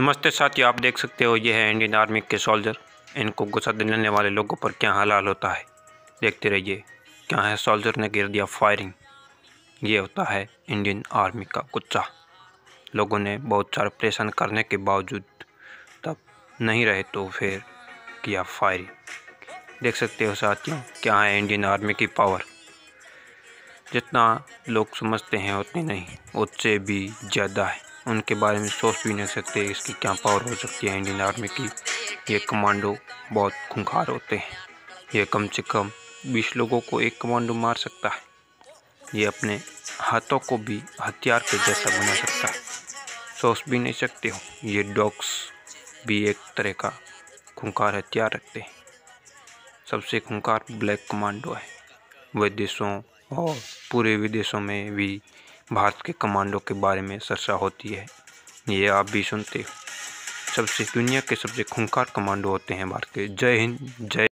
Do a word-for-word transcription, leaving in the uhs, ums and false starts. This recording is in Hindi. नमस्ते साथियों, आप देख सकते हो ये है इंडियन आर्मी के सॉल्जर। इनको गुस्सा दिलाने वाले लोगों पर क्या हाल होता है, देखते रहिए। क्या है, सॉल्जर ने गिर दिया फायरिंग। ये होता है इंडियन आर्मी का गुस्सा। लोगों ने बहुत सारे परेशान करने के बावजूद तब नहीं रहे तो फिर किया फायरिंग। देख सकते हो साथियों क्या है इंडियन आर्मी की पावर। जितना लोग समझते हैं उतनी नहीं, उससे भी ज़्यादा है। उनके बारे में सोच भी नहीं सकते इसकी क्या पावर हो सकती है इंडियन आर्मी की। ये कमांडो बहुत खूंखार होते हैं। ये कम से कम बीस लोगों को एक कमांडो मार सकता है। ये अपने हाथों को भी हथियार के जैसा बना सकता है। सोच भी नहीं सकते हो। ये डॉग्स भी एक तरह का खूंखार हथियार रखते हैं। सबसे खूंखार ब्लैक कमांडो है। विदेशों और पूरे विदेशों में भी भारत के कमांडो के बारे में चर्चा होती है। ये आप भी सुनते हो। सबसे दुनिया के सबसे खूंखार कमांडो होते हैं भारत के। जय हिंद, जय।